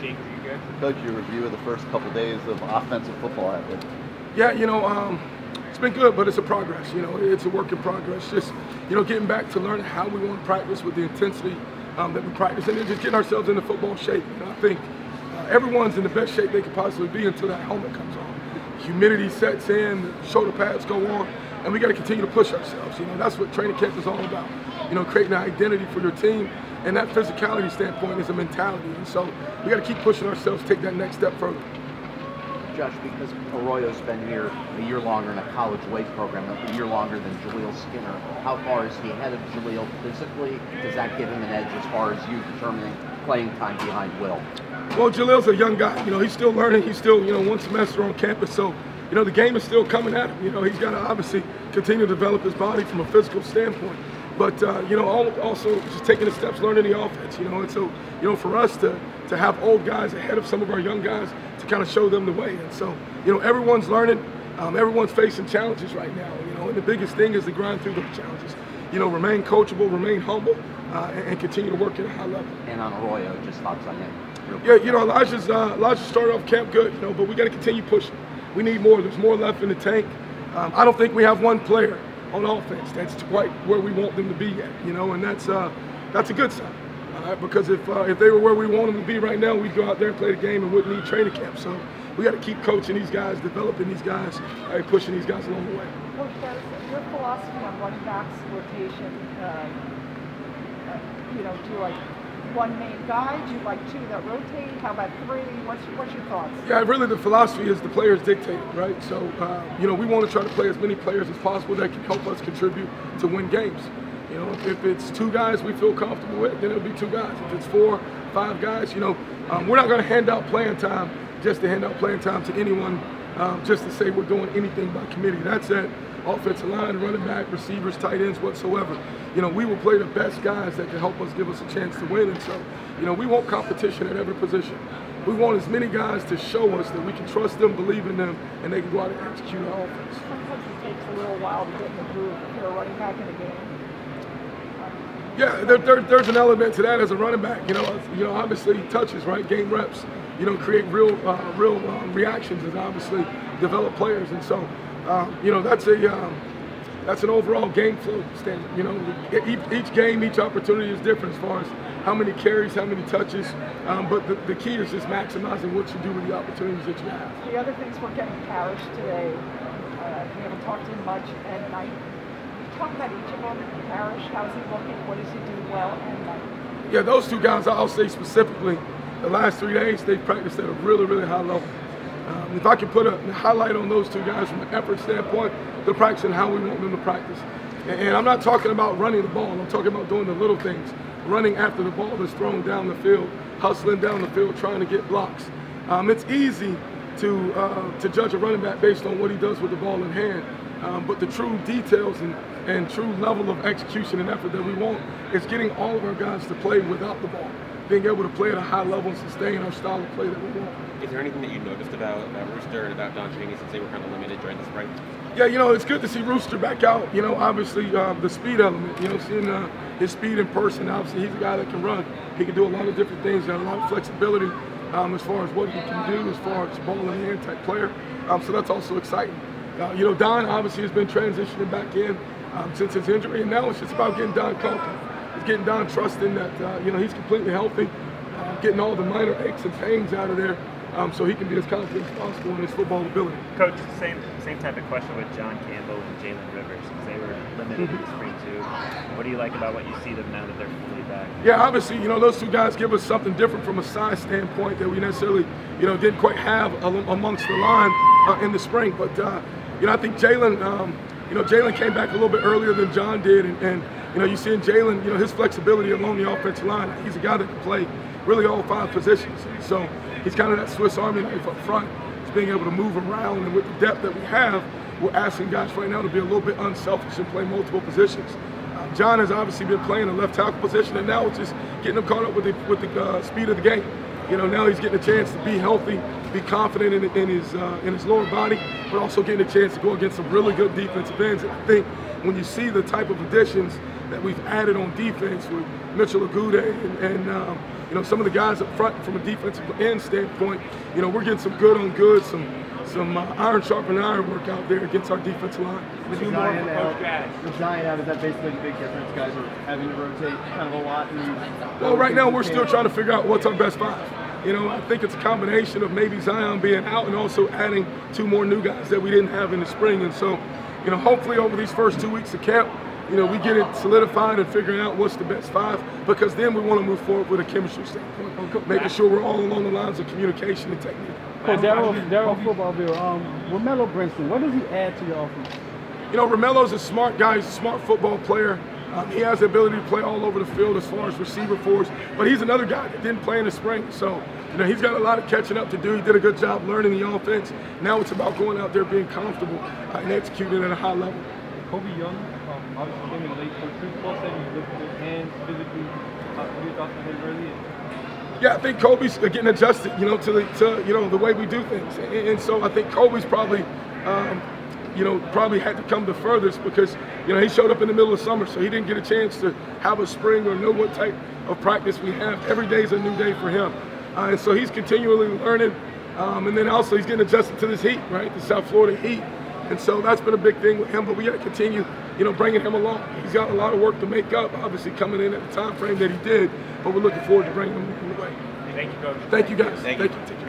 team for you guys? Coach, your review of the first couple days of offensive football out there. Yeah, you know, it's been good, but it's a progress. You know, it's a work in progress. Just, you know, getting back to learning how we want to practice with the intensity that we practice, and then just getting ourselves into football shape. You know, I think everyone's in the best shape they could possibly be until that helmet comes on. Humidity sets in, shoulder pads go on, and we got to continue to push ourselves. You know, that's what training camp is all about. You know, creating an identity for your team, and that physicality standpoint is a mentality. And so we got to keep pushing ourselves, take that next step further. Josh, because Arroyo's been here a year longer in a college weight program, a year longer than Jaleel Skinner, how far is he ahead of Jaleel physically? Does that give him an edge as far as you determining playing time behind Will? Well, Jaleel's a young guy. You know, he's still learning. He's still, you know, one semester on campus. So, you know, the game is still coming at him. You know, he's got to obviously continue to develop his body from a physical standpoint. But, you know, also just taking the steps, learning the offense, you know. And so, you know, for us to have old guys ahead of some of our young guys to kind of show them the way. And so, you know, everyone's learning. Everyone's facing challenges right now, you know. And the biggest thing is to grind through those challenges. You know, remain coachable, remain humble, and continue to work at a high level. And on Arroyo, just thoughts on him. Yeah, you know, Elijah started off camp good, you know, but we got to continue pushing. We need more. There's more left in the tank. I don't think we have one player on offense that's quite where we want them to be at, you know, and that's a good sign, because if they were where we want them to be right now, we'd go out there and play the game and wouldn't need training camp. So we got to keep coaching these guys, developing these guys, pushing these guys along the way. Well, your philosophy on running backs rotation, you know, do you like one main guy? Do you like two that rotate? How about three? What's your thoughts? Yeah, really the philosophy is the players dictate it, right? So, you know, we want to try to play as many players as possible that can help us contribute to win games. You know, if it's two guys we feel comfortable with, then it'll be two guys. If it's four, five guys, you know, we're not going to hand out playing time just to hand out playing time to anyone, just to say we're doing anything by committee. That's it. Offensive line, running back, receivers, tight ends, whatsoever. You know, we will play the best guys that can help us, give us a chance to win. And so, you know, we want competition at every position. We want as many guys to show us that we can trust them, believe in them, and they can go out and execute our offense. Sometimes it takes a little while to get in the groove if you're a running back in the game. Yeah, there's an element to that as a running back. You know, obviously touches, right? Game reps. You know, create real reactions and obviously develop players. And so, you know, that's an overall game flow standard. You know, each game, each opportunity is different as far as how many carries, how many touches, but the key is just maximizing what you do with the opportunities that you have. The other things we're getting Parrish today, we haven't talked to him much at night. Can you talk about each of them? Parrish, how's he looking, what does he do well at night? Yeah, those two guys, I'll say specifically, the last 3 days, they've practiced at a really, really high level. If I could put a highlight on those two guys from an effort standpoint, they're practicing how we want them to practice. And I'm not talking about running the ball. I'm talking about doing the little things, running after the ball that's thrown down the field, hustling down the field, trying to get blocks. It's easy to judge a running back based on what he does with the ball in hand. But the true details and true level of execution and effort that we want is getting all of our guys to play without the ball, being able to play at a high level and sustain our style of play that we want. Is there anything that you noticed about Rooster and about Don Chaney since they were kind of limited during the spring? Yeah, you know, it's good to see Rooster back out. You know, obviously the speed element, you know, seeing his speed in person. Obviously he's a guy that can run. He can do a lot of different things and a lot of flexibility as far as what he can do as far as ball in hand type player. So that's also exciting. You know, Don obviously has been transitioning back in since his injury, and now it's just about getting Don comfortable. Getting Don trusting that, you know, he's completely healthy, getting all the minor aches and pains out of there so he can be as confident as possible in his football ability. Coach, same type of question with John Campbell and Jalen Rivers, because they were limited in the spring too. What do you like about what you see them now that they're fully back? Yeah, obviously, you know, those two guys give us something different from a size standpoint that we necessarily, you know, didn't quite have amongst the line in the spring. But, you know, I think Jalen, you know, Jalen came back a little bit earlier than John did, and you know, you see in Jalen, you know, his flexibility along the offensive line. He's a guy that can play really all five positions. So he's kind of that Swiss Army knife up front. He's being able to move around, and with the depth that we have, we're asking guys right now to be a little bit unselfish and play multiple positions. John has obviously been playing the left tackle position, and now it's just getting him caught up with the speed of the game. You know, now he's getting a chance to be healthy, be confident in his lower body, but also getting a chance to go against some really good defensive ends. And I think when you see the type of additions that we've added on defense with Mitchell Agude and you know, some of the guys up front from a defensive end standpoint, you know, we're getting some good on good, some iron sharpening iron work out there against our defensive line. With Zion out, is that basically the big difference? Guys are having to rotate kind of a lot. Well, right now we're still trying to figure out what's our best five. You know, I think it's a combination of maybe Zion being out and also adding two more new guys that we didn't have in the spring. And so, you know, hopefully over these first 2 weeks of camp, you know, we get it solidified and figuring out what's the best five, because then we want to move forward with a chemistry standpoint, making sure we're all along the lines of communication and technique. So Daryl, football viewer, Romello Brinson, what does he add to your offense? You know, Romello's a smart guy. He's a smart football player. He has the ability to play all over the field as far as receiver force, but he's another guy that didn't play in the spring, so you know he's got a lot of catching up to do. He did a good job learning the offense. Now it's about going out there, being comfortable, and executing at a high level. Kobe Young, obviously came in late, but pretty close that he looked with hands physically. What are your thoughts on him early? Yeah, I think Kobe's getting adjusted, you know, to the way we do things, and so I think Kobe's probably. You know, probably had to come the furthest because, you know, he showed up in the middle of summer, so he didn't get a chance to have a spring or know what type of practice we have. Every day is a new day for him. And so he's continually learning. And then also he's getting adjusted to this heat, right, the South Florida heat. And so that's been a big thing with him, but we got to continue, you know, bringing him along. He's got a lot of work to make up, obviously, coming in at the time frame that he did, but we're looking forward to bringing him along the way. Thank you, Coach. Thank you, guys. Thank you.